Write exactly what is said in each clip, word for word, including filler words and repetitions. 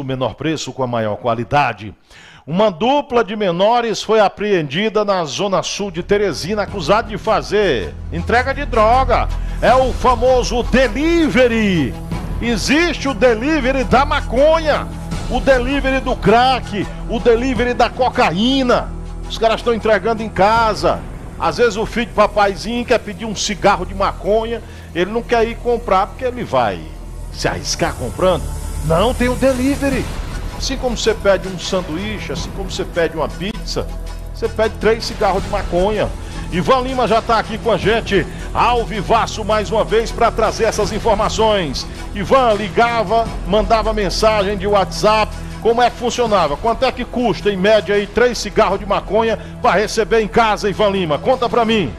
o menor preço com a maior qualidade. Uma dupla de menores foi apreendida na zona sul de Teresina, acusada de fazer entrega de droga. É o famoso delivery. Existe o delivery da maconha, o delivery do crack, o delivery da cocaína. Os caras estão entregando em casa. Às vezes o filho de papaizinho quer pedir um cigarro de maconha, ele não quer ir comprar porque ele vai se arriscar comprando. Não, tem o delivery. Assim como você pede um sanduíche, assim como você pede uma pizza, você pede três cigarros de maconha. Ivan Lima já está aqui com a gente, ao vivaço mais uma vez, para trazer essas informações. Ivan, ligava, mandava mensagem de WhatsApp, como é que funcionava? Quanto é que custa, em média, aí, três cigarros de maconha para receber em casa, Ivan Lima? Conta para mim.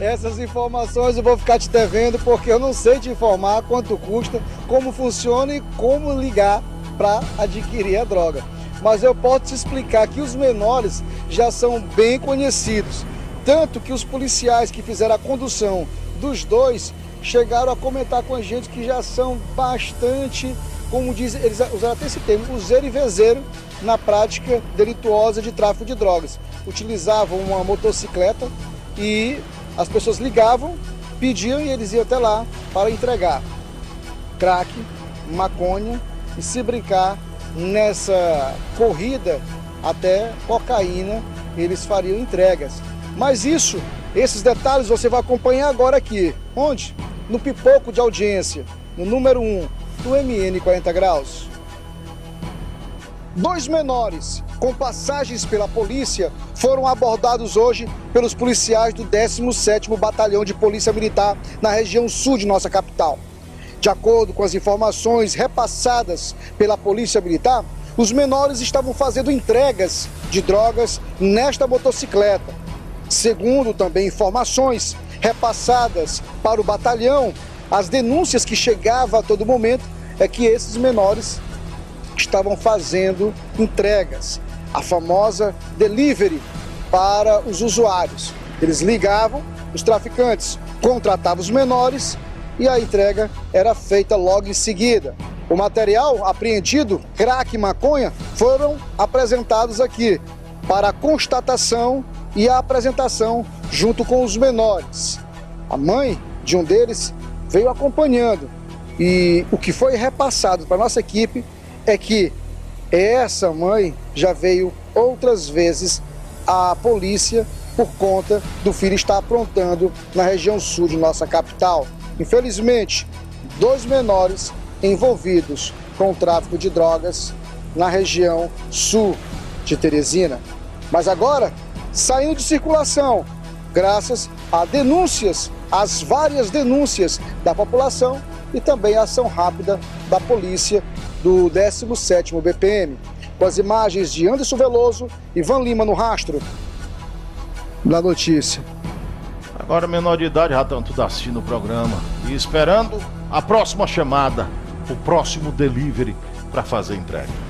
Essas informações eu vou ficar te devendo, porque eu não sei te informar quanto custa, como funciona e como ligar para adquirir a droga. Mas eu posso te explicar que os menores já são bem conhecidos, tanto que os policiais que fizeram a condução dos dois chegaram a comentar com a gente que já são bastante, como diz, eles usaram até esse termo, useiro e vezeiro na prática delituosa de tráfico de drogas. Utilizavam uma motocicleta e as pessoas ligavam, pediam e eles iam até lá para entregar crack, maconha e, se brincar, nessa corrida até cocaína, eles fariam entregas. Mas isso, esses detalhes você vai acompanhar agora aqui. Onde? No Pipoco de Audiência, no número um do M N quarenta graus. Dois menores com passagens pela polícia foram abordados hoje pelos policiais do décimo sétimo Batalhão de Polícia Militar na região sul de nossa capital. De acordo com as informações repassadas pela Polícia Militar, os menores estavam fazendo entregas de drogas nesta motocicleta. Segundo também informações repassadas para o batalhão, as denúncias que chegavam a todo momento é que esses menores estavam fazendo entregas, a famosa delivery para os usuários. Eles ligavam, os traficantes contratavam os menores e a entrega era feita logo em seguida. O material apreendido, crack e maconha, foram apresentados aqui para constatação e a apresentação junto com os menores. A mãe de um deles veio acompanhando e o que foi repassado para a nossa equipe é que essa mãe já veio outras vezes à polícia por conta do filho estar aprontando na região sul de nossa capital. Infelizmente, dois menores envolvidos com o tráfico de drogas na região sul de Teresina. Mas agora, saindo de circulação, graças a denúncias, às várias denúncias da população e também a ação rápida da polícia do décimo sétimo B P M, com as imagens de Anderson Veloso e Ivan Lima no rastro da notícia. Agora, menor de idade, já estão tudo assistindo o programa e esperando a próxima chamada, o próximo delivery para fazer entrega.